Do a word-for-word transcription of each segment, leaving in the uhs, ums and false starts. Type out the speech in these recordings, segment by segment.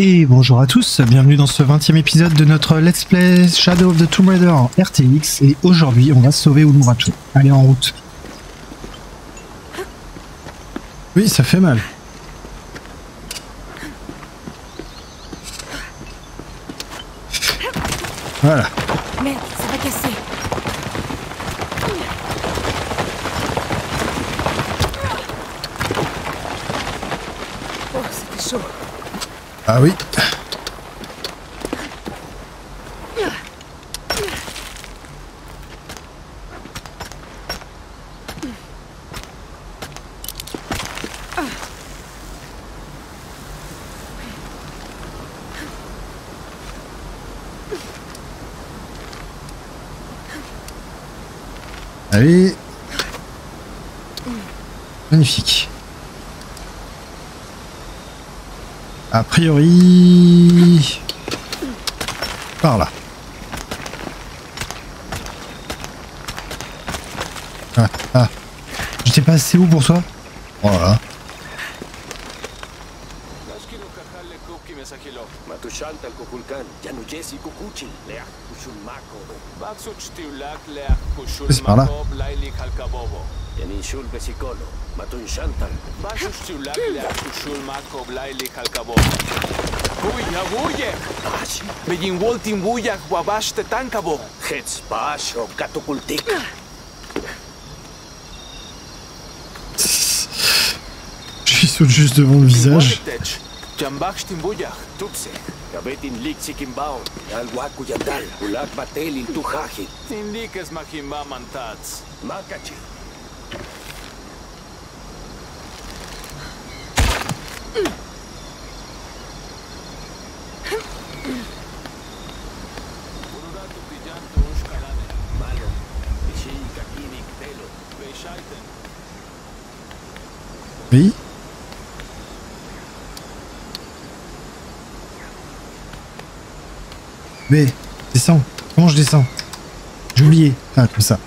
Et bonjour à tous, bienvenue dans ce vingtième épisode de notre Let's Play Shadow of the Tomb Raider en R T X. Et aujourd'hui, on va sauver Unuratu. Allez, en route. Oui, ça fait mal. Voilà. Merde, ça va casser. Oh, c'était chaud. Ah oui. Allez. Magnifique. A priori... par là. Ah, ah. J'étais pas assez haut pour toi. Voilà. C'est par là. Je saute juste devant le visage. Oui. Mais, descends. Comment je descends? J'ai oublié. Ah, comme ça.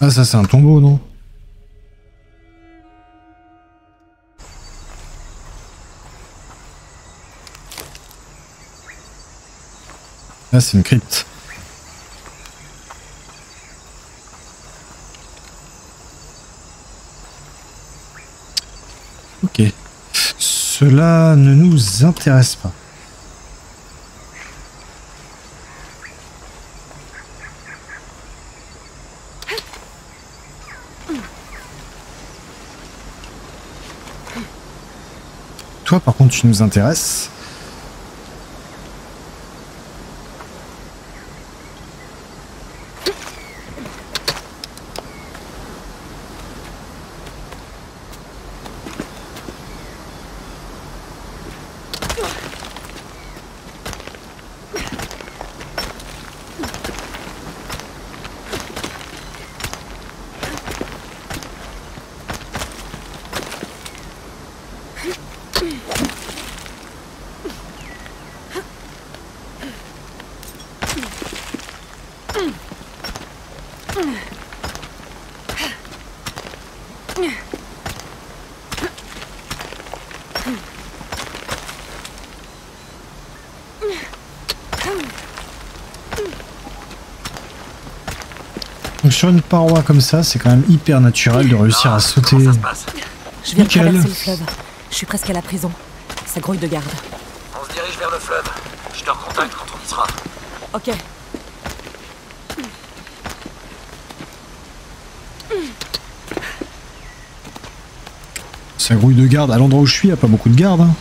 Ah, ça c'est un tombeau, non? Ah, c'est une crypte. Ok. Cela ne nous intéresse pas. Toi, par contre, tu nous intéresses. Donc sur une paroi comme ça, c'est quand même hyper naturel de réussir à sauter. Comment ça se passe ? Je viens de traverser le fleuve. Je suis presque à la prison. Ça grouille de garde. On se dirige vers le fleuve. Je te recontacte quand on y sera. Ok. Ça grouille de garde. À l'endroit où je suis, il n'y a pas beaucoup de garde. Hein.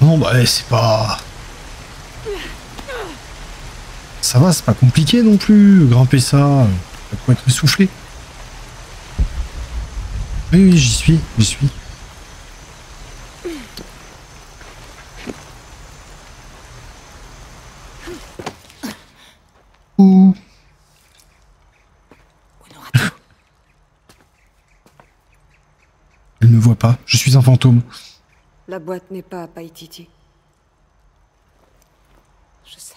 Non, bah c'est pas... Ça va, c'est pas compliqué non plus. Grimper ça, ça peut être essoufflé. Oui, oui, j'y suis, j'y suis. Ouh. Elle ne me voit pas, je suis un fantôme. La boîte n'est pas à Paititi. Je sais.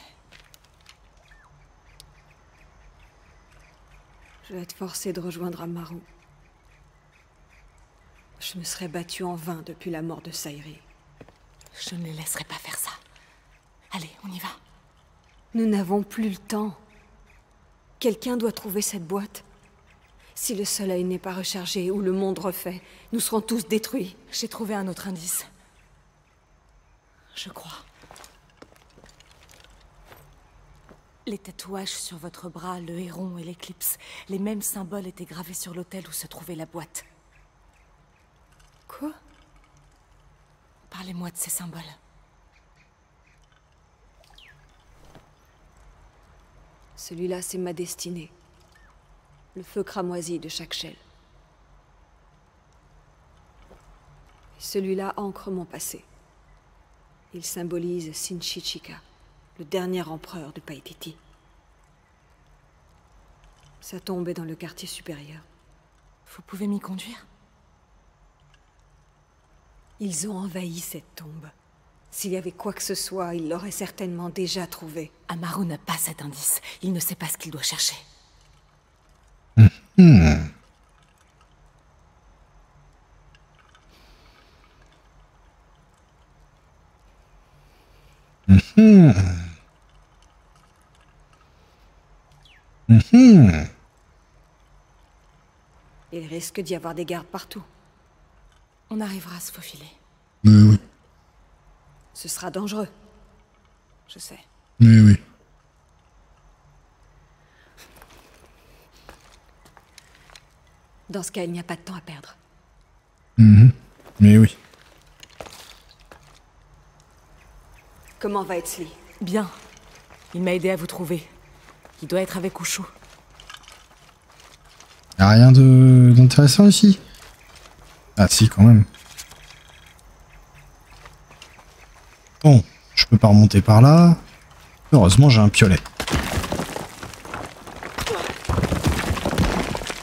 Je vais être forcée de rejoindre Amaru. Je me serais battue en vain depuis la mort de Sairi. Je ne les laisserai pas faire ça. Allez, on y va. Nous n'avons plus le temps. Quelqu'un doit trouver cette boîte. Si le soleil n'est pas rechargé ou le monde refait, nous serons tous détruits. J'ai trouvé un autre indice. Je crois. Les tatouages sur votre bras, le héron et l'éclipse, les mêmes symboles étaient gravés sur l'autel où se trouvait la boîte. Quoi? Parlez-moi de ces symboles. Celui-là, c'est ma destinée. Le feu cramoisi de chaque shell. Celui-là ancre mon passé. Il symbolise Shinchichika, le dernier empereur de Paititi. Sa tombe est dans le quartier supérieur. Vous pouvez m'y conduire? Ils ont envahi cette tombe. S'il y avait quoi que ce soit, il l'aurait certainement déjà trouvé. Amaru n'a pas cet indice. Il ne sait pas ce qu'il doit chercher. Mmh. Mmh. Mmh. Il risque d'y avoir des gardes partout. On arrivera à se faufiler. Mais oui. Ce sera dangereux. Je sais. Mais oui. Dans ce cas, il n'y a pas de temps à perdre. Mmh. Mais oui. Comment va Ezly? Bien. Il m'a aidé à vous trouver. Il doit être avec Ocho. Y'a rien de... d'intéressant ici? Ah si, quand même. Bon, je peux pas remonter par là. Heureusement, j'ai un piolet.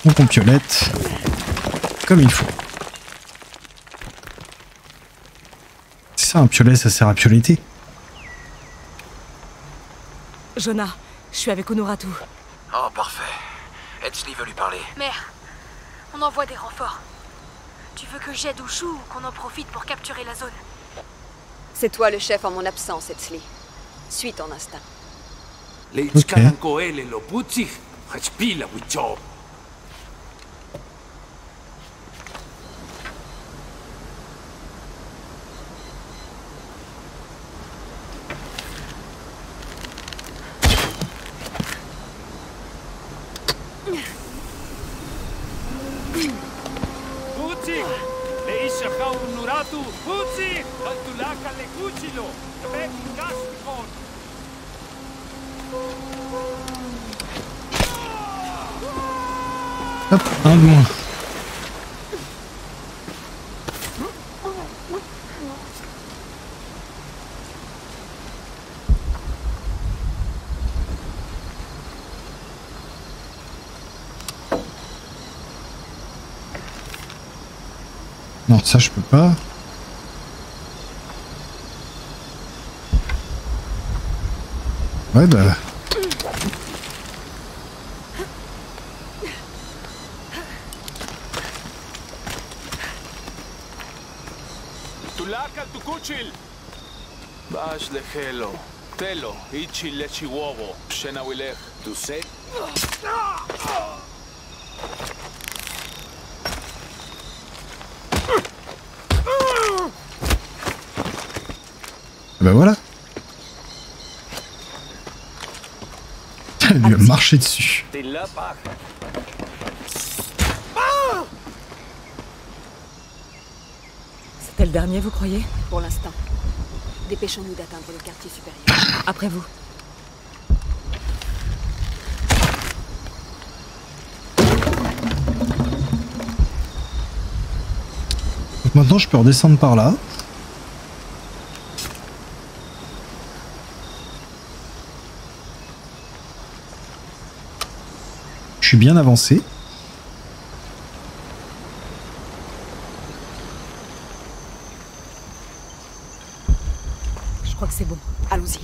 Donc on piolette comme il faut. C'est ça un piolet, ça sert à pioletter. Jonah, je suis avec Unuratu. Oh parfait. Ezly veut lui parler. Mère, on envoie des renforts. Tu veux que j'aide Ocho ou qu'on en profite pour capturer la zone? C'est toi le chef en mon absence, Ezly. Suis ton instinct. Okay. Hop, un de moins. Non, ça je peux pas. Ouais bah... Ben voilà. Elle lui a marché dessus. C'était le dernier, vous croyez? Pour l'instant. Dépêchons-nous d'atteindre le quartier supérieur. Après vous. Donc maintenant, je peux redescendre par là. suis bien avancé. Je crois que c'est bon. Allons-y.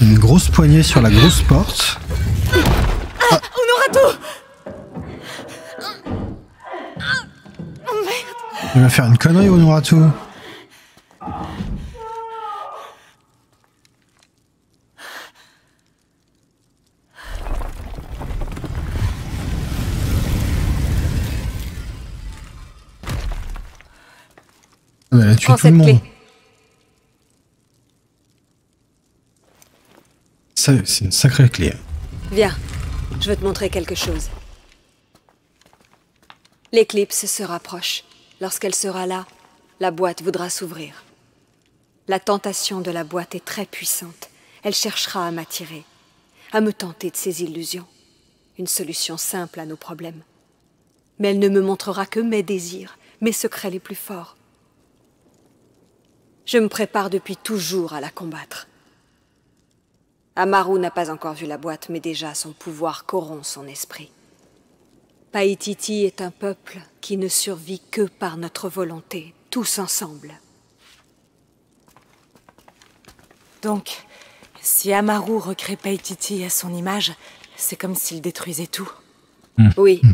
Une grosse poignée sur la grosse porte. Ah, on aura tout. Il va faire une connerie, Unuratu. Elle a tué tout le monde. Ça, c'est une sacrée clé. Viens, je veux te montrer quelque chose. L'éclipse se rapproche. Lorsqu'elle sera là, la boîte voudra s'ouvrir. La tentation de la boîte est très puissante. Elle cherchera à m'attirer, à me tenter de ses illusions. Une solution simple à nos problèmes. Mais elle ne me montrera que mes désirs, mes secrets les plus forts. Je me prépare depuis toujours à la combattre. Amaru n'a pas encore vu la boîte, mais déjà son pouvoir corrompt son esprit. Paititi est un peuple qui ne survit que par notre volonté, tous ensemble. Donc, si Amaru recrée Paititi à son image, c'est comme s'il détruisait tout. Mmh. Oui. Mmh.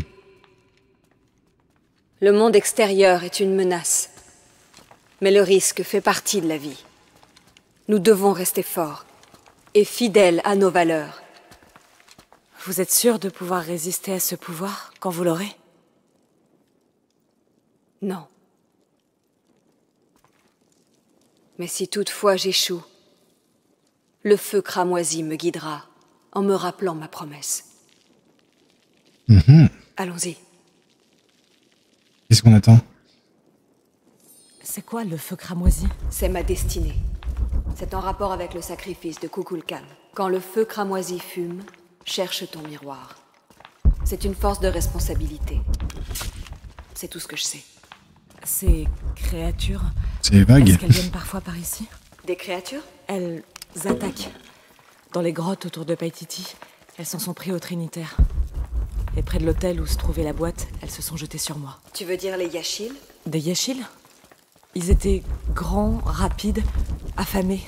Le monde extérieur est une menace. Mais le risque fait partie de la vie. Nous devons rester forts et fidèles à nos valeurs. Vous êtes sûr de pouvoir résister à ce pouvoir, quand vous l'aurez? Non. Mais si toutefois j'échoue, le feu cramoisi me guidera, en me rappelant ma promesse. Mmh. Allons-y. Qu'est-ce qu'on attend? C'est quoi le feu cramoisi? C'est ma destinée. C'est en rapport avec le sacrifice de Kukulkan. Quand le feu cramoisi fume, cherche ton miroir. C'est une force de responsabilité. C'est tout ce que je sais. Ces créatures... C'est vague. Est-ce qu'elles viennent parfois par ici? Des créatures? Elles attaquent. Dans les grottes autour de Paititi, elles s'en sont prises au Trinitaire. Et près de l'hôtel où se trouvait la boîte, elles se sont jetées sur moi. Tu veux dire les Yaaxil? Des Yaaxil? Ils étaient grands, rapides, affamés.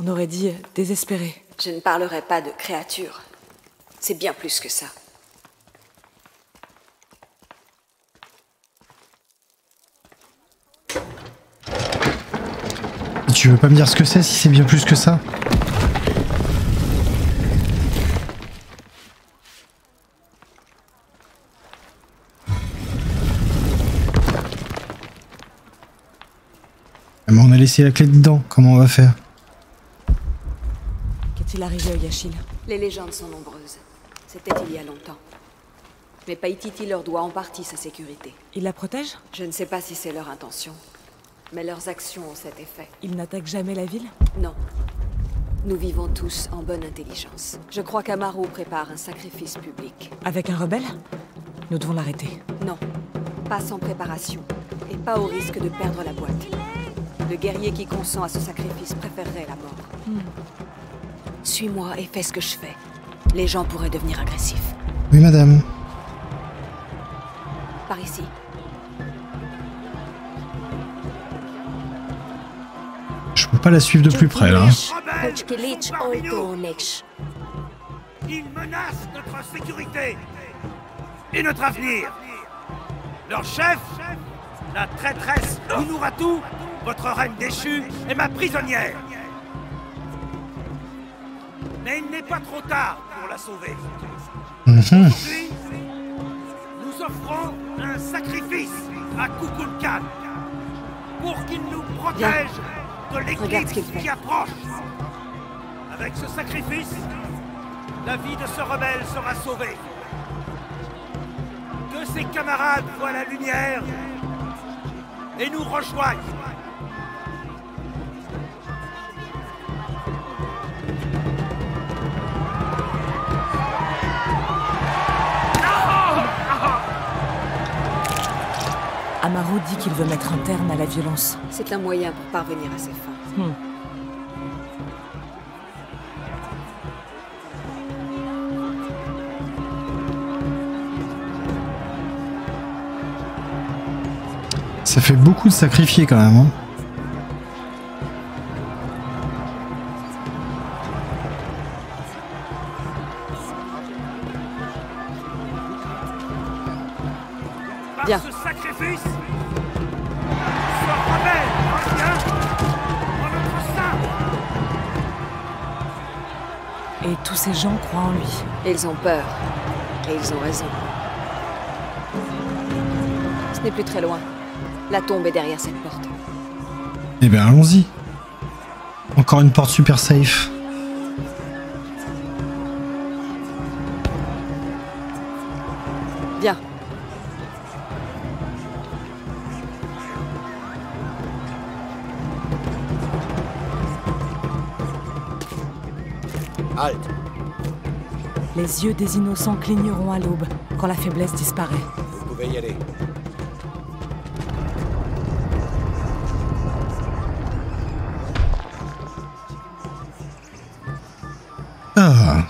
On aurait dit désespérés. Je ne parlerai pas de créatures. C'est bien plus que ça. Tu veux pas me dire ce que c'est si c'est bien plus que ça? Mais on a laissé la clé dedans, comment on va faire? Qu'est-il arrivé au Yaaxil? Les légendes sont nombreuses. C'était il y a longtemps. Mais Paititi leur doit en partie sa sécurité. Ils la protègent? Je ne sais pas si c'est leur intention. Mais leurs actions ont cet effet. Ils n'attaquent jamais la ville? Non. Nous vivons tous en bonne intelligence. Je crois qu'Amaru prépare un sacrifice public. Avec un rebelle? Nous devons l'arrêter. Non. Pas sans préparation. Et pas au risque de perdre la boîte. Le guerrier qui consent à ce sacrifice préférerait la mort. Hmm. Suis-moi et fais ce que je fais. Les gens pourraient devenir agressifs. Oui, madame. Par ici. Je peux pas la suivre de plus près, là. Ils menacent notre sécurité et notre avenir. Leur chef, la traîtresse Unuratu, votre reine déchue, est ma prisonnière. Mais il n'est pas trop tard pour la sauver. Mmh. Puis, nous offrons un sacrifice à Kukulkan pour qu'il nous protège de l'éclipse qui approche. Avec ce sacrifice, la vie de ce rebelle sera sauvée. Que ses camarades voient la lumière et nous rejoignent. Amaru dit qu'il veut mettre un terme à la violence. C'est un moyen pour parvenir à ses fins. Hmm. Ça fait beaucoup de sacrifiés quand même. Hein. Bien. Par ce sacrifice, sois rebelle, reviens dans notre sein. Et tous ces gens croient en lui. Et ils ont peur. Et ils ont raison. Ce n'est plus très loin. La tombe est derrière cette porte. Eh bien, allons-y. Encore une porte super safe. Bien. Halt. Les yeux des innocents cligneront à l'aube quand la faiblesse disparaît. Vous pouvez y aller. Ah,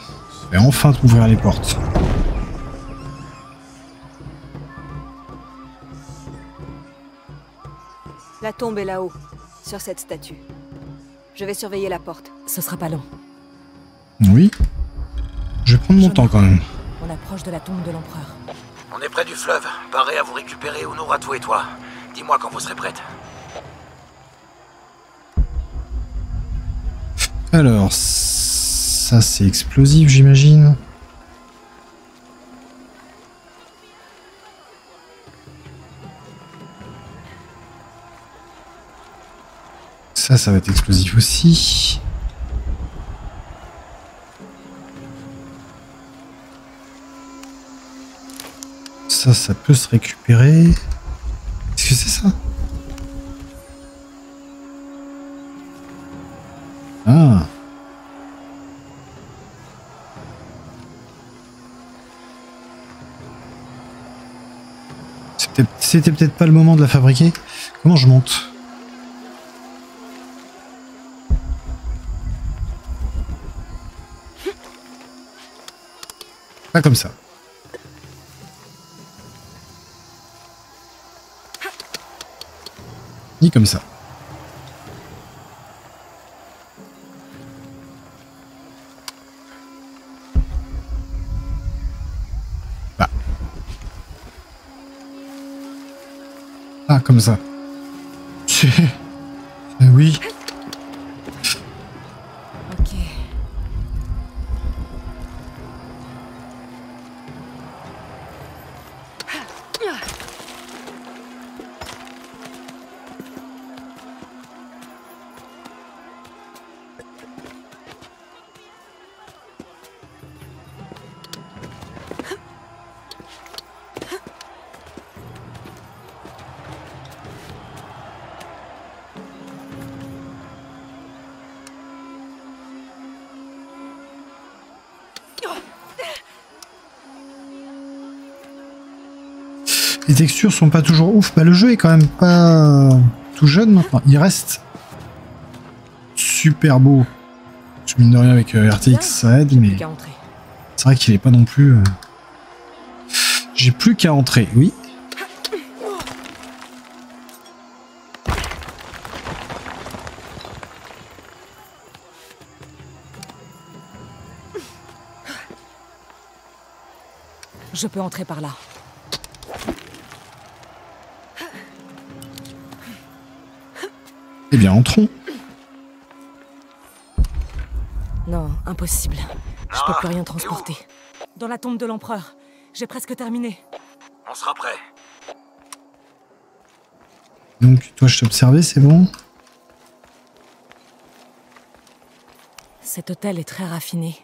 je vais enfin t'ouvrir les portes. La tombe est là-haut, sur cette statue. Je vais surveiller la porte. Ce sera pas long. Oui. Je vais prendre mon temps quand même. On approche de la tombe de l'empereur. On est près du fleuve. Parez à vous récupérer, Unuratu et toi. Dis-moi quand vous serez prête. Alors... ça, c'est explosif, j'imagine. Ça, ça va être explosif aussi. Ça, ça peut se récupérer. Est-ce que c'est ça? Ah. C'était peut-être pas le moment de la fabriquer. Comment je monte? Pas comme ça. Ni comme ça. Ah, comme ça. C'est... oui. Ok. Les textures sont pas toujours ouf. Bah, le jeu est quand même pas tout jeune maintenant. Il reste super beau. Je mine de rien avec R T X, ça aide, mais c'est vrai qu'il est pas non plus. J'ai plus qu'à entrer, oui. Je peux entrer par là. Eh bien, entrons. Non, impossible. Je peux plus rien transporter. Dans la tombe de l'empereur. J'ai presque terminé. On sera prêt. Donc, toi, je t'observais, c'est bon? Cet hôtel est très raffiné.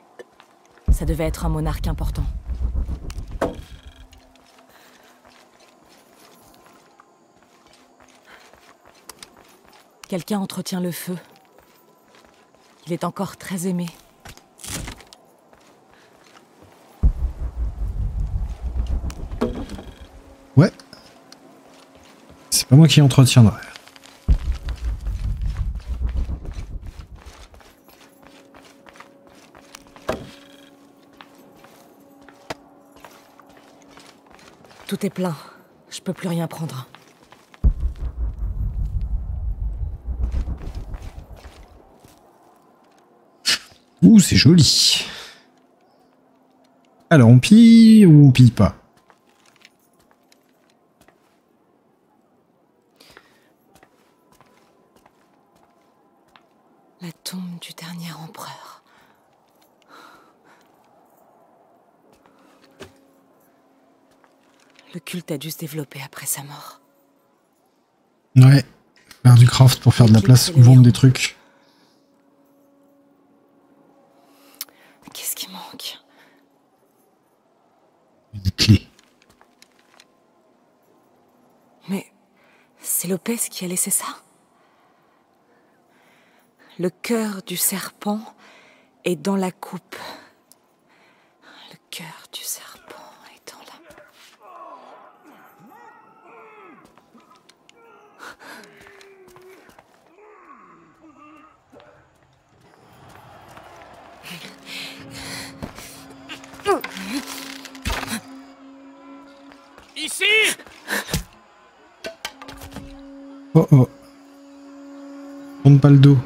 Ça devait être un monarque important. Quelqu'un entretient le feu. Il est encore très aimé. Ouais. C'est pas moi qui entretiendrai. Tout est plein. Je peux plus rien prendre. Ouh, c'est joli. Alors, on pille ou on pille pas? La tombe du dernier empereur. Le culte a dû se développer après sa mort. Ouais, faire du craft pour faire de la place ou vendre des trucs. Qu'est-ce qui manque? Une clé. Mais c'est Lopez qui a laissé ça? Le cœur du serpent est dans la coupe. Le cœur du serpent est dans la... Ici. Oh oh. Tourne pas le dos.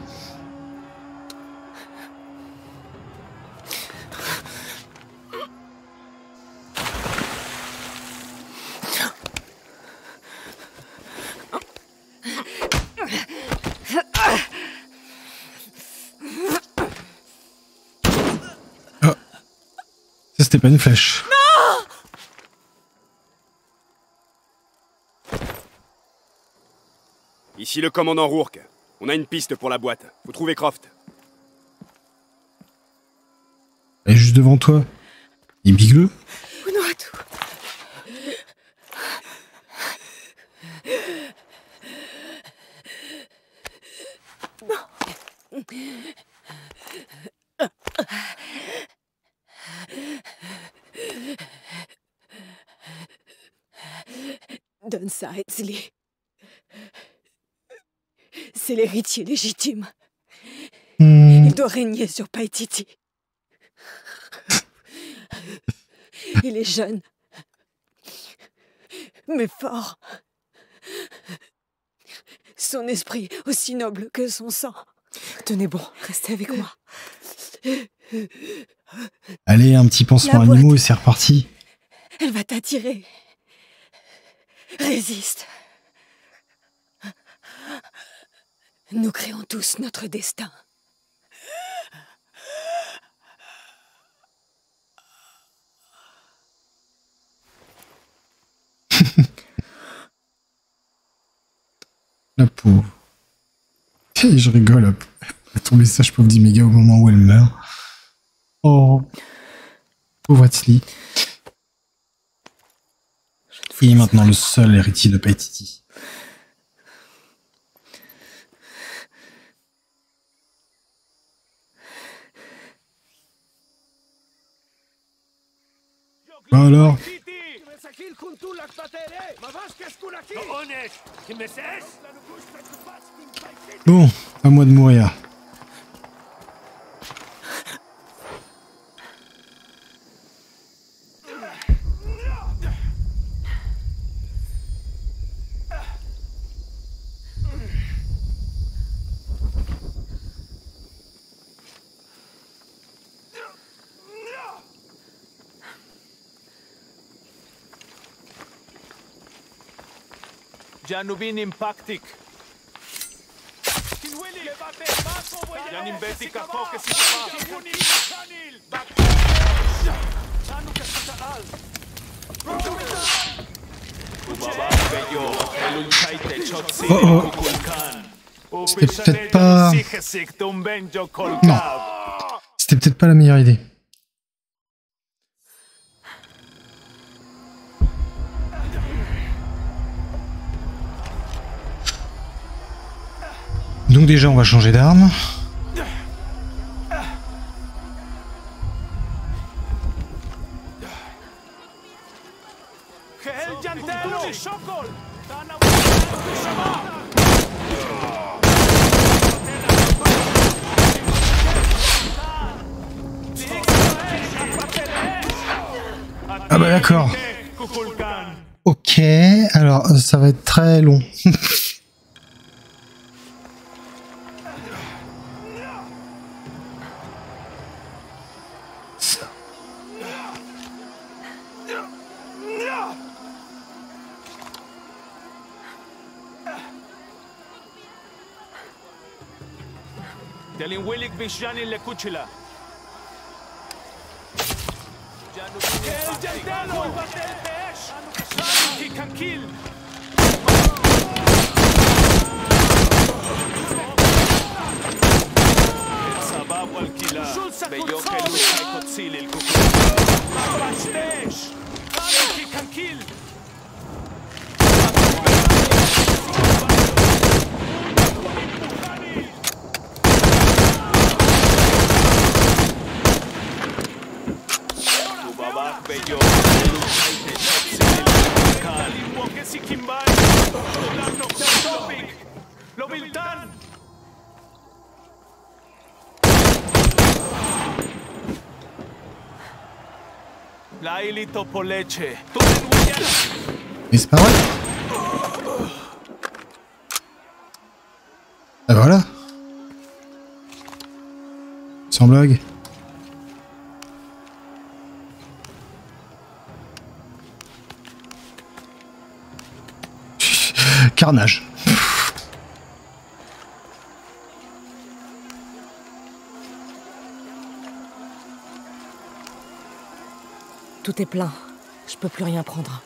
Oh. Ça, c'était pas une flèche. Non. Ici le commandant Rourke. On a une piste pour la boîte. Faut trouver Croft. Elle est juste devant toi. Il bigle. Unuratu. Donne ça, Ezly. C'est l'héritier légitime. Mmh. Il doit régner sur Paititi. Il est jeune, mais fort. Son esprit aussi noble que son sang. Tenez bon, restez avec moi. Allez, un petit pansement animaux et c'est reparti. Elle va t'attirer. Résiste. Nous créons tous notre destin. La pauvre. Et je rigole. Ton message pauvre d'Iméga au moment où elle meurt. Oh. Pauvre Itzli. Il est maintenant le seul héritier de Paititi. Bah alors. Bon, à moi de mourir. Oh oh. C'était peut-être pas... Non. C'était peut-être pas la meilleure idée. Donc déjà on va changer d'arme. Ah bah d'accord. Ok, alors ça va être très long. Mais c'est pas vrai. Ah voilà. Sans blague. Carnage. Tout est plein. Je peux plus rien prendre.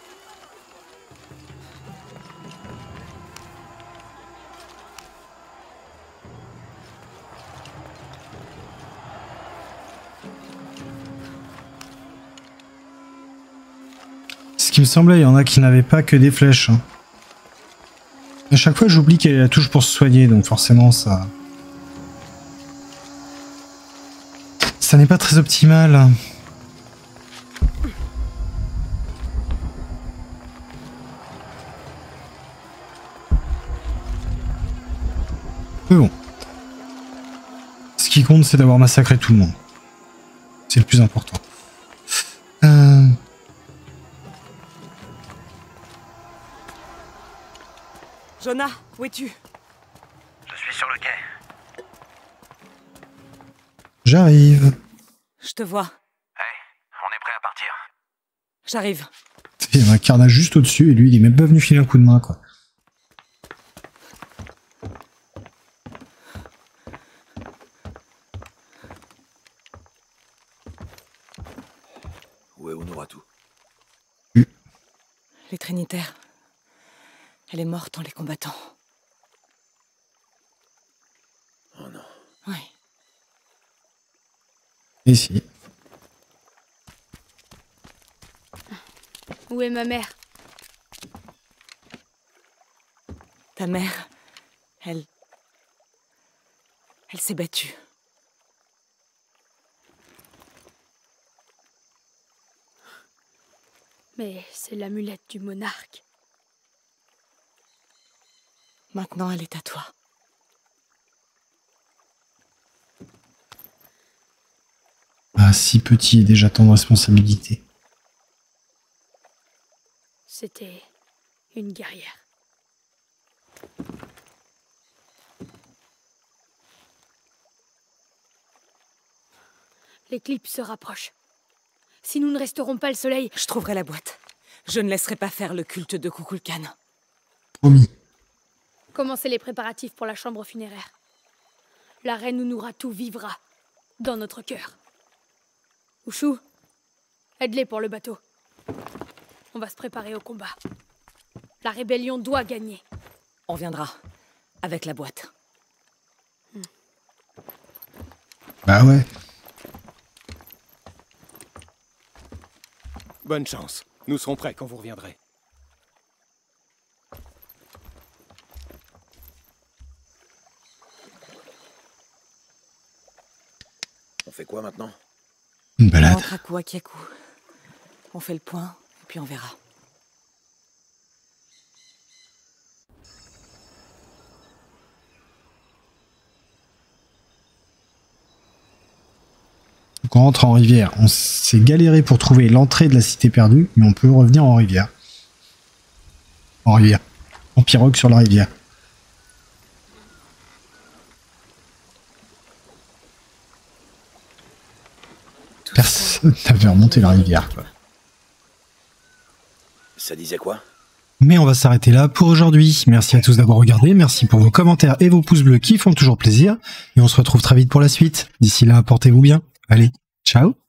Ce qui me semblait, il y en a qui n'avaient pas que des flèches. À chaque fois, j'oublie qu'elle a la touche pour se soigner, donc forcément, ça... Ça n'est pas très optimal. Mais bon. Ce qui compte, c'est d'avoir massacré tout le monde. C'est le plus important. Euh... Jonah, où es-tu? Je suis sur le quai. J'arrive. Je te vois. Hey, on est prêt à partir. J'arrive. Il y a un carnage juste au-dessus et lui, il est même pas venu filer un coup de main, quoi. Où est Unuratu? Oui. Les Trinitaires. Elle est morte en les combattant. Oh non. Oui. Ici. Où est ma mère? Ta mère, elle... Elle s'est battue. Mais c'est l'amulette du monarque. Maintenant, elle est à toi. Ah, si petit et déjà tant de responsabilité. C'était une guerrière. L'éclipse se rapproche. Si nous ne resterons pas le soleil... Je trouverai la boîte. Je ne laisserai pas faire le culte de Kukulkan. Promis. Commencez les préparatifs pour la chambre funéraire. La reine Unuratu vivra dans notre cœur. Ushu, aide-les pour le bateau. On va se préparer au combat. La rébellion doit gagner. On viendra avec la boîte. Hmm. Bah ouais. Bonne chance. Nous serons prêts quand vous reviendrez. On fait quoi maintenant? Une balade. On rentre à coup à Kiaku. On fait le point, et puis on verra. Donc on rentre en rivière. On s'est galéré pour trouver l'entrée de la cité perdue, mais on peut revenir en rivière. En rivière. En pirogue sur la rivière. Personne n'avait remonté la rivière, quoi. Ça disait quoi ? Mais on va s'arrêter là pour aujourd'hui. Merci à tous d'avoir regardé, merci pour vos commentaires et vos pouces bleus qui font toujours plaisir. Et on se retrouve très vite pour la suite. D'ici là, portez-vous bien. Allez, ciao!